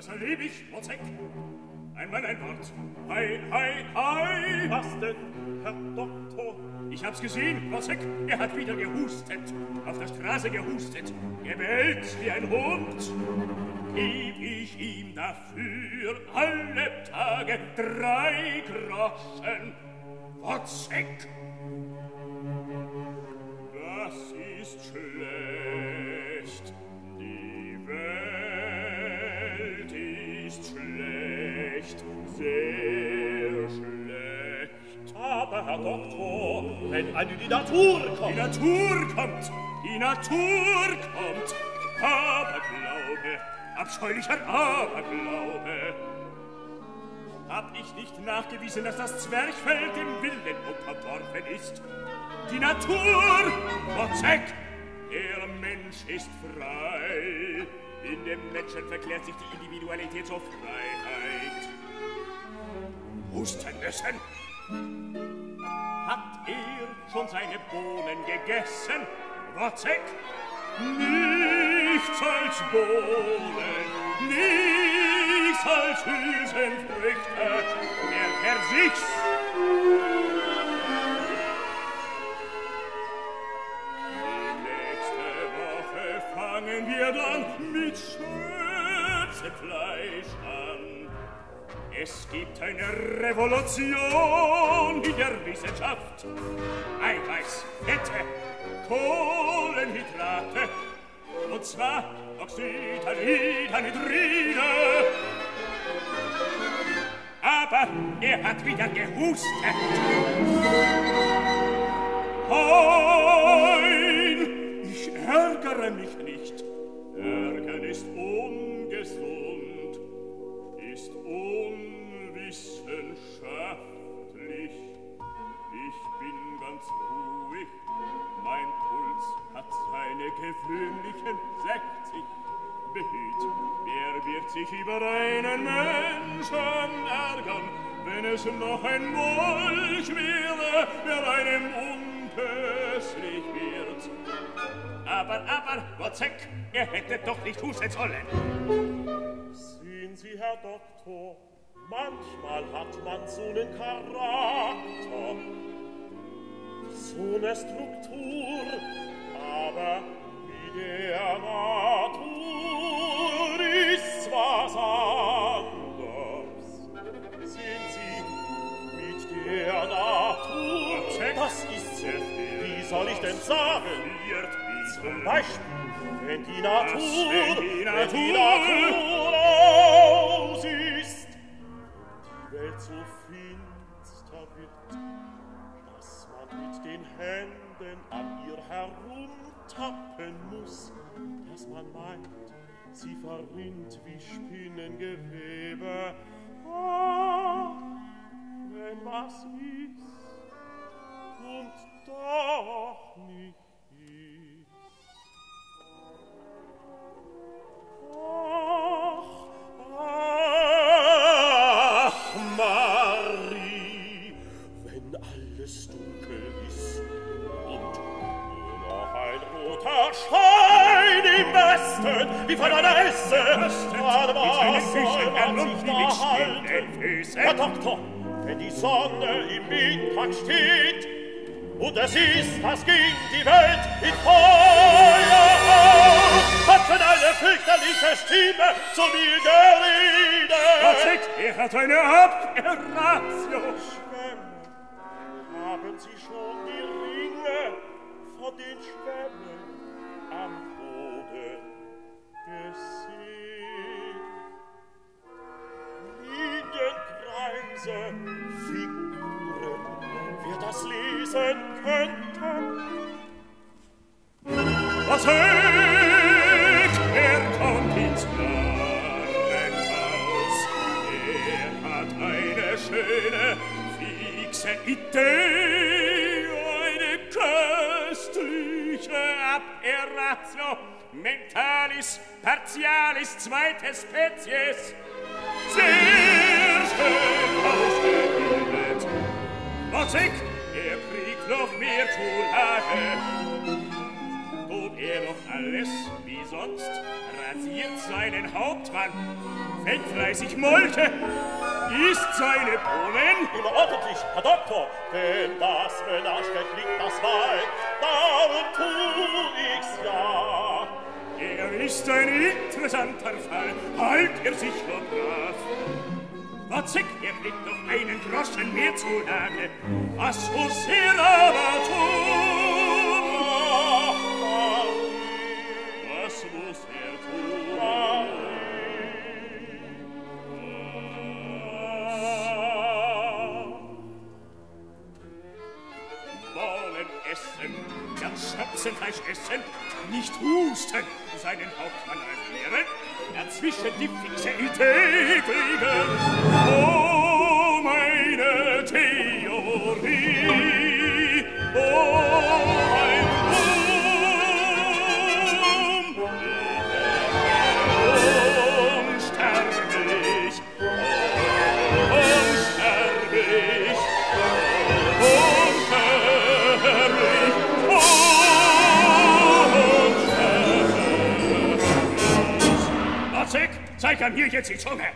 Was erlebe ich, Wozzeck? Ein Mann, ein Wort. Hei, hei, hei. Was denn, Herr Doktor? Ich hab's gesehen, Wozzeck. Er hat wieder gehustet. Auf der Straße gehustet. Gebellt wie ein Hund. Geb ich ihm dafür alle Tage 3 Groschen. Wozzeck. Das ist schlecht. Die Welt ist schlecht. Sehr schlecht. Aber, Herr Doktor, wenn an die Natur kommt. Die Natur kommt. Die Natur kommt. Aberglaube. Abscheulicher Aberglaube. Hab ich nicht nachgewiesen, dass das Zwerchfell dem Willen unterworfen ist? Die Natur, Wozzeck! Der Mensch ist frei. In dem Menschen verklärt sich die Individualität zur Freiheit. Husten müssen! Hat er schon seine Bohnen gegessen, Wozzeck? Nichts als Bohnen, nichts als Hülsenfrüchte. Merkt sich's! Fangen wir dann mit Schützefleisch an. Es gibt eine Revolution in der Wissenschaft. Eiweiß, Fette, Kohlenhydrate. Und zwar Oxidhydride. Aber er hat wieder gehustet. Ärgere mich nicht. Ärgern ist ungesund, ist unwissenschaftlich. Ich bin ganz ruhig, mein Puls hat seine gewöhnlichen 60 behüt. Wer wird sich über einen Menschen ärgern, wenn es noch ein Molch wäre, der einem untödlich wird? Aber, Wozzeck, er hätte doch nicht husten sollen. Sehen Sie, Herr Doktor, manchmal hat man so einen Charakter, so eine Struktur, aber wie der Natur ist was anders. Sehen Sie, mit der Natur, Wozzeck, das ist sehr viel. Wie soll ich denn sagen? Zum Beispiel, wenn die Natur, aus ist, die Welt so finster wird, dass man mit den Händen an ihr herumtappen muss, dass man meint, sie verrinnt wie Spinnengewebe. Ah, wenn was ist und doch nicht. Schein im Westen, wie von einer Esse, an was soll man sich da halten? Herr Doktor, wenn die Sonne im Mittag steht und es ist, als ging die Welt in Feuer auf, hat schon eine fürchterliche Stimme zu mir geredet. Wozzeck, er hat eine Aberratio. Schwämme, haben Sie schon die Ringe von den Schwämmen am Boden gesehen? Lindenkreise, Figuren, wer das lesen könnte? Wozzeck, er kommt ins Narrenhaus. Er hat eine schöne, fixe Idee, eine köstliche Abwehr. Ratio, mentalis, partialis, zweite Spezies. Sehr schön ausgebildet. Wozzeck, er kriegt noch mehr Zulage. Tut er noch alles wie sonst, rasiert seinen Hauptmann. Wenn fleißig molke, isst seine Bohnen. Überordentlich, Herr Doktor, denn das Belastet liegt das Wald, darum tu ich's ja. Er ist ein interessanter Fall, halt er sich so brav. Wozzeck, er blickt auf einen Groschen mehr zu lange, was muss er aber tun? Was muss er tun? Schöpfenfleisch essen, nicht husten, seinen Hauptmann erklären, erzwischen die fixe Idee kriegen. Oh, meine Theorie, oh, zeig ihm hier jetzt die Zunge!